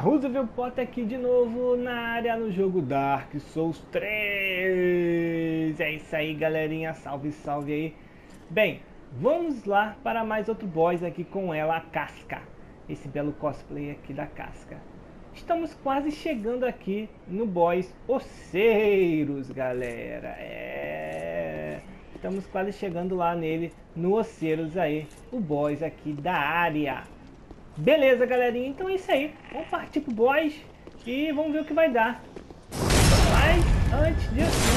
Roosevelt Potter aqui de novo na área no jogo Dark Souls 3. É isso aí, galerinha, salve, salve aí. Bem, vamos lá para mais outro boss aqui com ela, a Casca. Esse belo cosplay aqui da Casca. Estamos quase chegando aqui no boss Oceiros, galera. Estamos quase chegando lá nele, no Oceiros aí, o boss aqui da área. Beleza, galerinha, então é isso aí, vamos partir pro boss e vamos ver o que vai dar. Mas antes disso,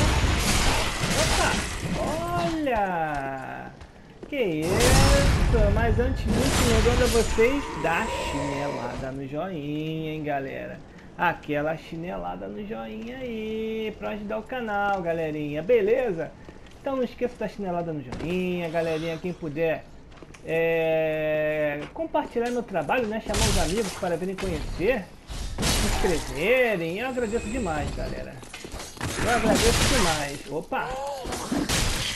opa, olha, que isso, mas antes disso, lembrando a vocês da chinelada no joinha, hein, galera. Aquela chinelada no joinha aí, pra ajudar o canal, galerinha, beleza? Então não esqueça da chinelada no joinha, galerinha, quem puder. Compartilhar meu trabalho, né? Chamar os amigos para virem conhecer, se inscreverem. Eu agradeço demais, galera. Eu agradeço demais. Opa!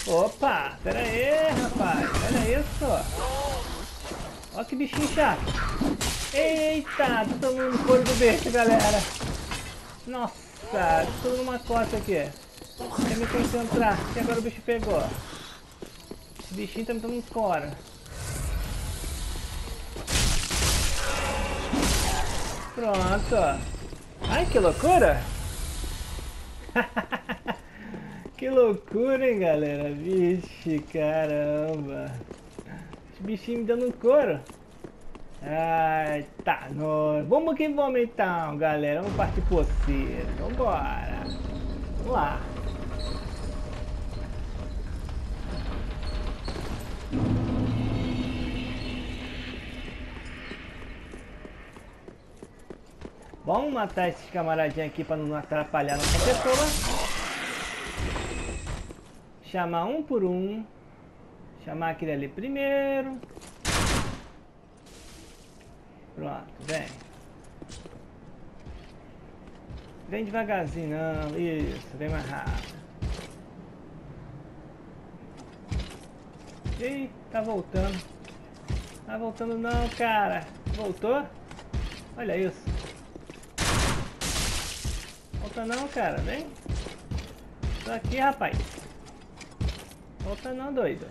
Opa! Pera aí, rapaz! Olha isso! Olha que bichinho chato! Eita! Tô tomando no couro do beijo, galera! Nossa! Tô numa costa aqui! Quer me concentrar, que agora o bicho pegou! Esse bichinho tá me tomando couro! Pronto. Ai, que loucura. Que loucura, hein, galera. Vixe, caramba. Esse bichinho me dando um couro. Ai, tá. Nós. Vamos que vamos, então, galera. Vamos partir pro Oceiros. Vambora. Vamos lá. Vamos matar esses camaradinhos aqui para não atrapalhar nossa pessoa. Chamar um por um. Chamar aquele ali primeiro. Pronto, vem. Vem devagarzinho, não. Isso, vem mais rápido. Ih, tá voltando. Tá voltando não, cara. Voltou? Olha isso. Volta não, cara, vem. Tô aqui, rapaz. Volta não, doido.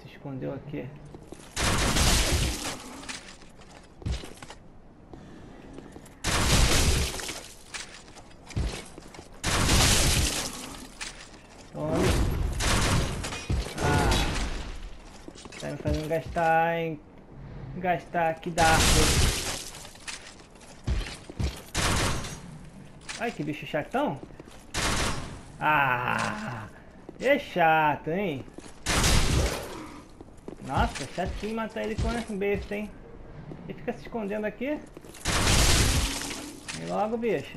Se escondeu aqui. Tome. Ah. Tá me fazendo gastar, hein? Gastar aqui da árvore. Ai, que bicho chatão. Ah, é chato, hein. Nossa, chatinho matar ele com essa besta, hein. Ele fica se escondendo aqui. Vem logo, bicho.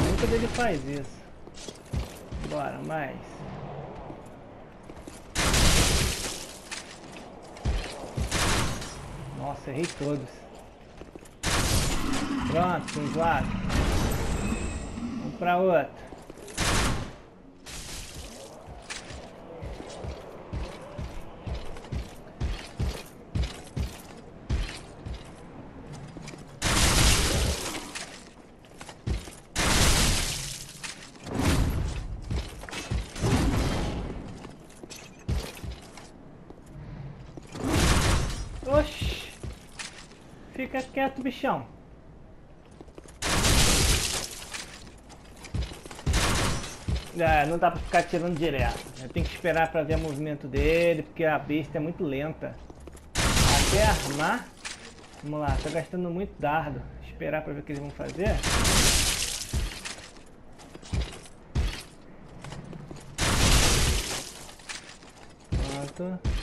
Nunca ele faz isso. Bora, mais. Nossa, errei todos. Pronto, um lado. Vamos pra outro. Oxi. Fica quieto, bichão. É, não dá pra ficar atirando direto. Eu tenho que esperar pra ver o movimento dele, porque a besta é muito lenta. Até armar. Vamos lá, tá gastando muito dardo. Esperar pra ver o que eles vão fazer. Pronto.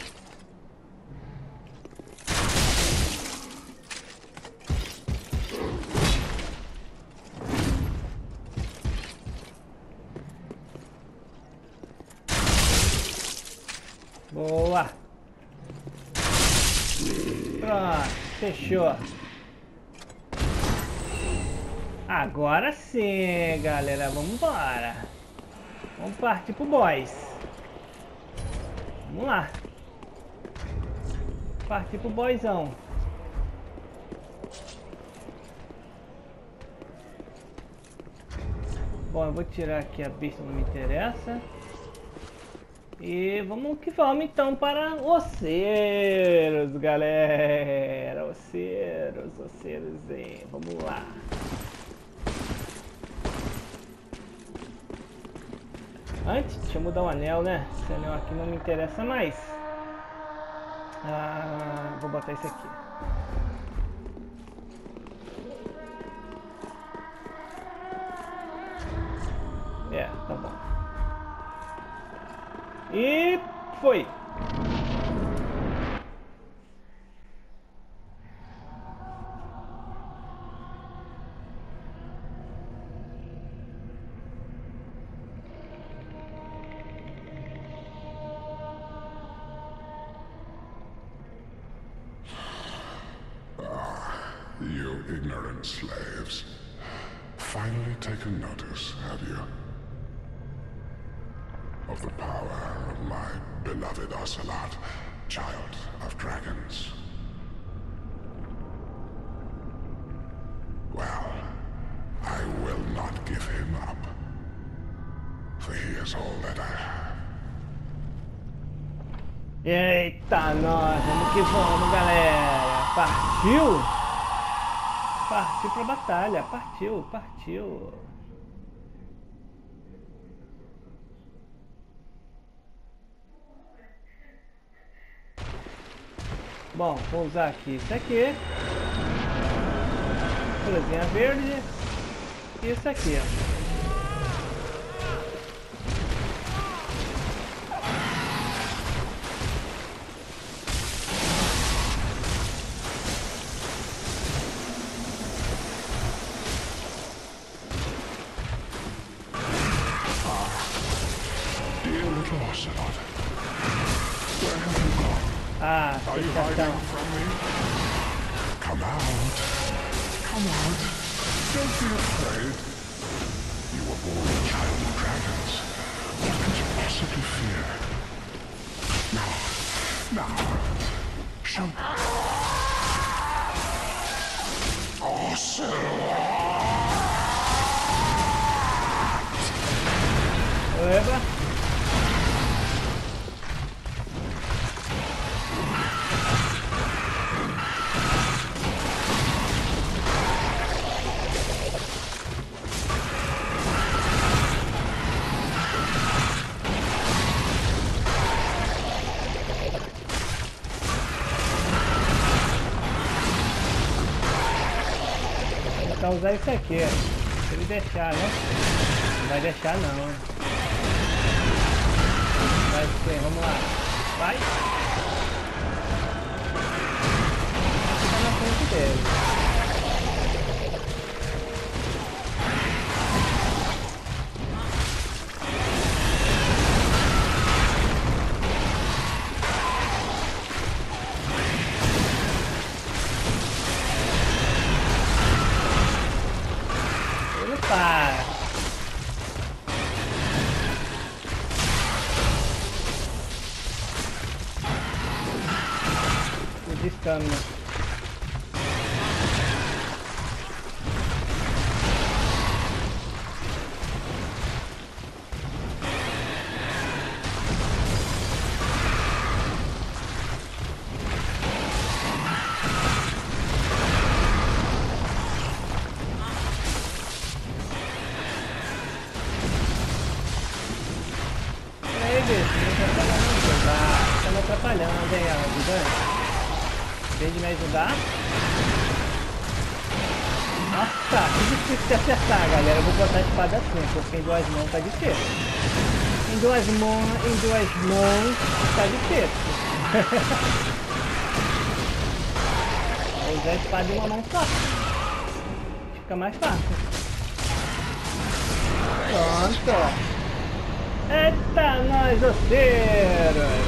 Boa! Pronto, fechou! Agora sim, galera, vamos embora! Vamos partir pro boss! Vamos lá. Partir pro boizão. Bom, eu vou tirar aqui a besta, não me interessa. E vamos que vamos então para Oceiros, galera. Oceiros, Oceiros, hein? Vamos lá. Antes, deixa eu mudar o anel, né? Esse anel aqui não me interessa mais. Ah, vou botar esse aqui. É, tá bom. E foi! Ignorant slaves. Finally taken notice, have you? Of the power of my beloved Ocelot, child of dragons. Well, I will not give him up, for he is all that I have. Eita, nós, vamos que vamos, galera. Partiu! Partiu pra batalha, partiu, partiu. Bom, vou usar aqui isso aqui. Colezinha verde. Isso aqui, ó. Ah, ficatão. Come out. Come out. Don't be afraid. You were born a child of dragons. What could you possibly fear? Now. Now. Shout. Awesome. Vou usar isso aqui, se ele deixar, né? Não vai deixar não. Vai ser, vamos lá. Vai! Tá na frente dele. Vem de me ajudar. Nossa, que difícil de acertar, galera. Eu vou botar a espada assim, porque em duas mãos tá difícil. Em duas mãos tá difícil. Vou usar a espada em uma mão só. Fica mais fácil. Pronto. Eita, nós, Oceiros.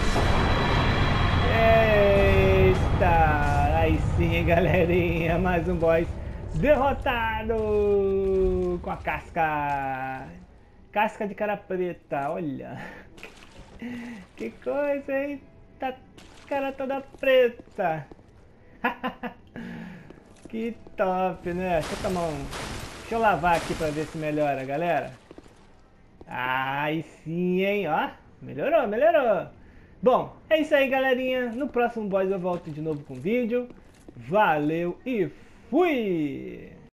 Tá, aí sim, galerinha, mais um boss derrotado com a casca de cara preta, olha. Que coisa, hein? Tá cara toda preta. Que top, né? Deixa eu tomar um... Deixa eu lavar aqui pra ver se melhora, galera. Ai, sim, hein? Ó, melhorou, melhorou. Bom, é isso aí, galerinha. No próximo boss eu volto de novo com o vídeo. Valeu e fui!